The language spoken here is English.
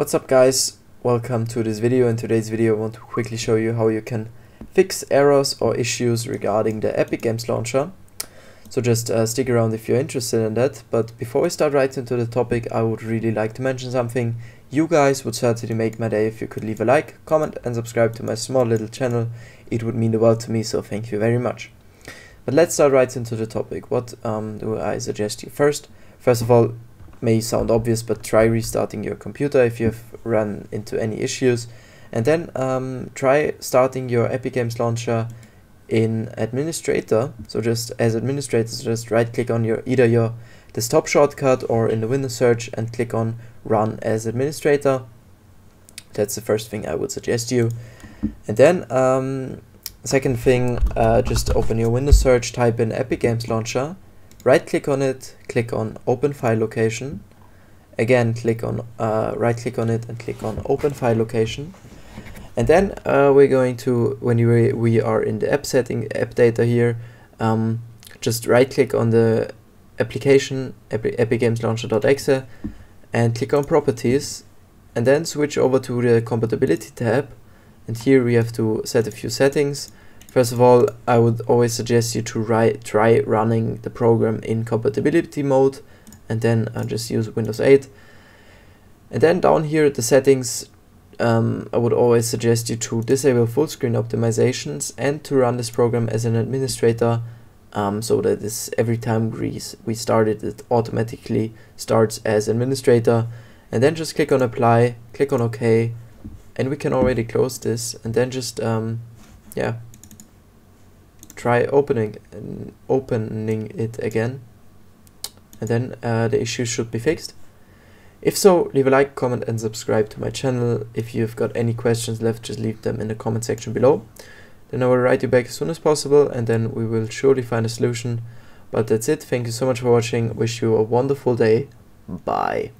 What's up guys, welcome to this video. In today's video I want to quickly show you how you can fix errors or issues regarding the Epic Games Launcher. So just stick around if you're interested in that. But before we start right into the topic, I would really like to mention something. You guys would certainly make my day if you could leave a like, comment and subscribe to my small little channel. It would mean the world to me, so thank you very much. But let's start right into the topic. What do I suggest you first? First of all, may sound obvious, but try restarting your computer if you've run into any issues, and then try starting your Epic Games Launcher in administrator. So just as administrators, just right click on your either your desktop shortcut or in the Windows search and click on run as administrator. That's the first thing I would suggest you. And then second thing, just open your Windows search, type in Epic Games Launcher, right click on it, click on open file location, again click on right click on it and click on open file location. And then we're going to, we are in the app setting, app data here, just right click on the application epicgameslauncher.exe and click on properties, and then switch over to the compatibility tab. And here we have to set a few settings. First of all, I would always suggest you to try running the program in compatibility mode, and then just use Windows 8. And then down here at the settings, I would always suggest you to disable full screen optimizations and to run this program as an administrator, so that this, every time we start it, it automatically starts as administrator. And then just click on apply, click on OK, and we can already close this. And then just yeah, try opening it again, and then the issue should be fixed. If so, leave a like, comment and subscribe to my channel. If you've got any questions left, just leave them in the comment section below. Then I will write you back as soon as possible, and then we will surely find a solution. But that's it. Thank you so much for watching. Wish you a wonderful day. Bye.